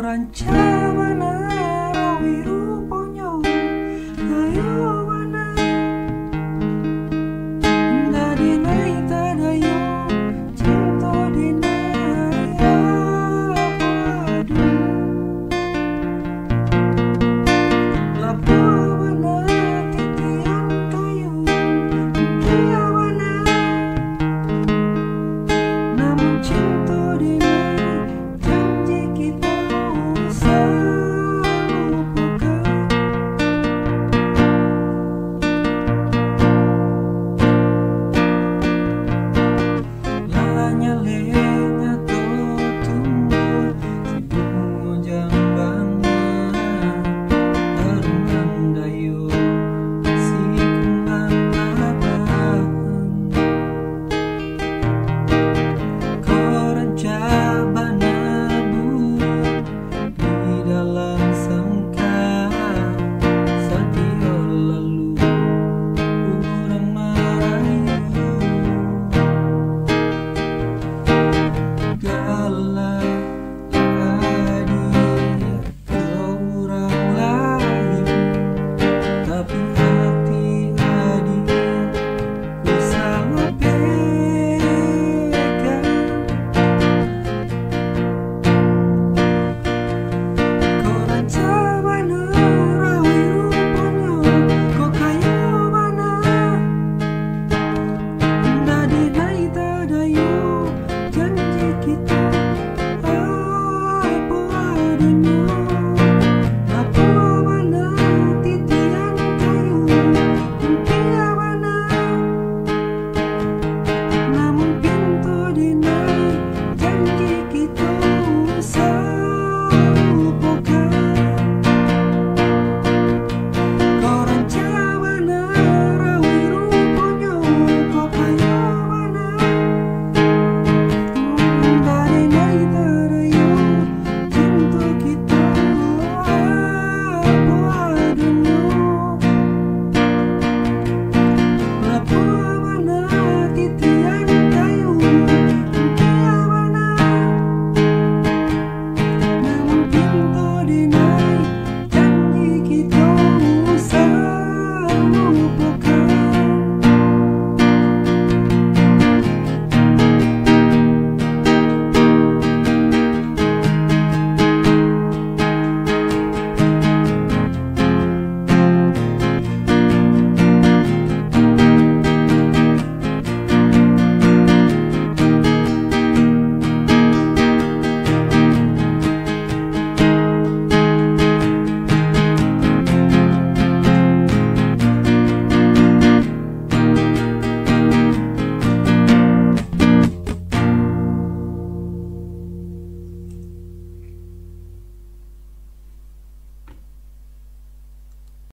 Rancamana rawiru.